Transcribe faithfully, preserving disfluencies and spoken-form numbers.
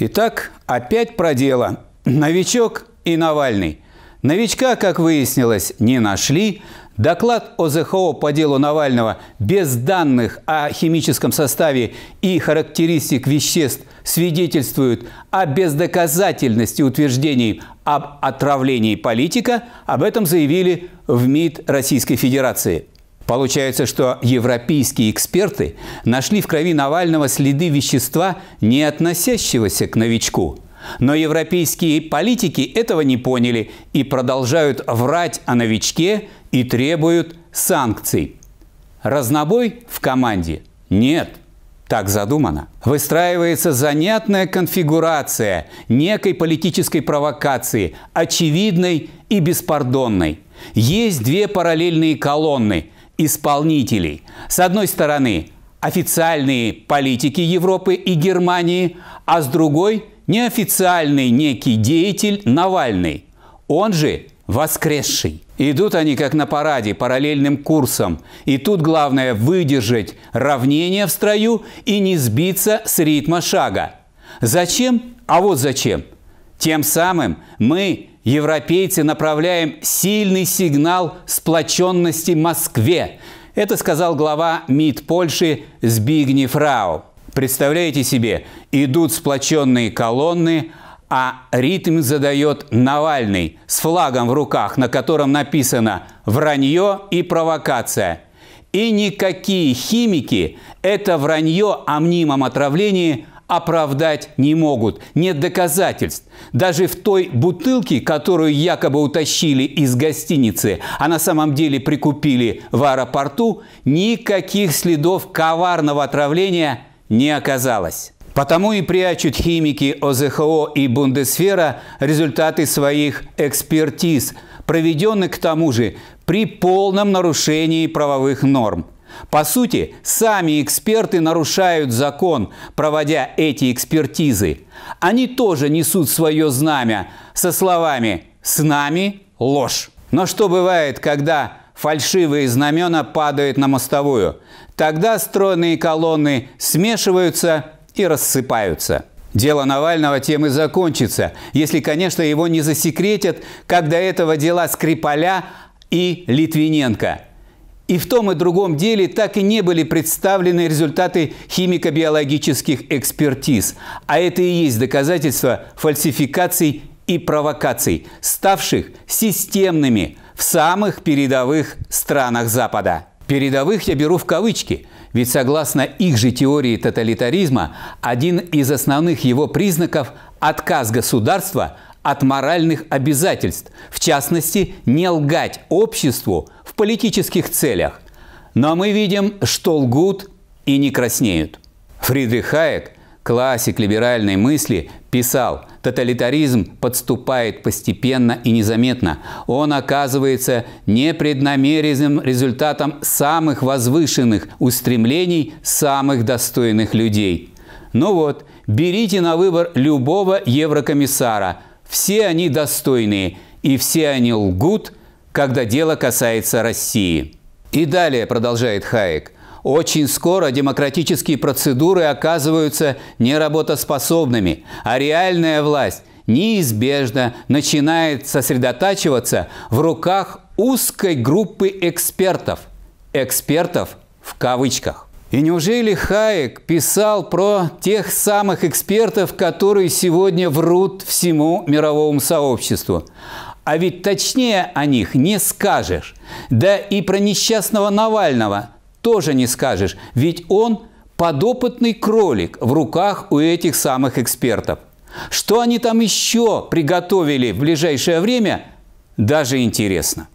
Итак, опять про дело. Новичок и Навальный. Новичка, как выяснилось, не нашли. Доклад о зэ ха о по делу Навального без данных о химическом составе и характеристик веществ свидетельствует о бездоказательности утверждений об отравлении политика. Об этом заявили в МИД Российской Федерации. Получается, что европейские эксперты нашли в крови Навального следы вещества, не относящегося к новичку. Но европейские политики этого не поняли и продолжают врать о новичке и требуют санкций. Разнобой в команде? Нет. Так задумано. Выстраивается занятная конфигурация некой политической провокации, очевидной и беспардонной. Есть две параллельные колонны исполнителей. С одной стороны, официальные политики Европы и Германии, а с другой – неофициальный некий деятель Навальный, он же воскресший. Идут они как на параде параллельным курсом. И тут главное выдержать равнение в строю и не сбиться с ритма шага. Зачем? А вот зачем. Тем самым мы, европейцы, направляем сильный сигнал сплоченности Москве. Это сказал глава МИД Польши Збигнев Рау. Представляете себе, идут сплоченные колонны, а ритм задает Навальный с флагом в руках, на котором написано «вранье и провокация». И никакие химики это вранье о мнимом отравлении оправдать не могут. Нет доказательств. Даже в той бутылке, которую якобы утащили из гостиницы, а на самом деле прикупили в аэропорту, никаких следов коварного отравления не оказалось. Потому и прячут химики о зэ ха о и Бундесвера результаты своих экспертиз, проведенных к тому же при полном нарушении правовых норм. По сути, сами эксперты нарушают закон, проводя эти экспертизы. Они тоже несут свое знамя со словами «С нами ложь». Но что бывает, когда фальшивые знамена падают на мостовую? Тогда стройные колонны смешиваются и рассыпаются. Дело Навального тем и закончится, если, конечно, его не засекретят, как до этого дела Скрипаля и Литвиненко. И в том и другом деле так и не были представлены результаты химико-биологических экспертиз. А это и есть доказательство фальсификаций и провокаций, ставших системными в самых передовых странах Запада. Передовых я беру в кавычки, ведь согласно их же теории тоталитаризма, один из основных его признаков – отказ государства от моральных обязательств, в частности, не лгать обществу в политических целях. Но мы видим, что лгут и не краснеют. Фридрих Хайек, классик либеральной мысли, писал: «Тоталитаризм подступает постепенно и незаметно. Он оказывается непреднамеренным результатом самых возвышенных устремлений самых достойных людей». Ну вот, берите на выбор любого еврокомиссара. Все они достойные, и все они лгут, когда дело касается России. И далее, продолжает Хайек, очень скоро демократические процедуры оказываются неработоспособными, а реальная власть неизбежно начинает сосредотачиваться в руках узкой группы экспертов. Экспертов в кавычках. И неужели Хайек писал про тех самых экспертов, которые сегодня врут всему мировому сообществу? А ведь точнее о них не скажешь. Да и про несчастного Навального тоже не скажешь, ведь он подопытный кролик в руках у этих самых экспертов. Что они там еще приготовили в ближайшее время, даже интересно.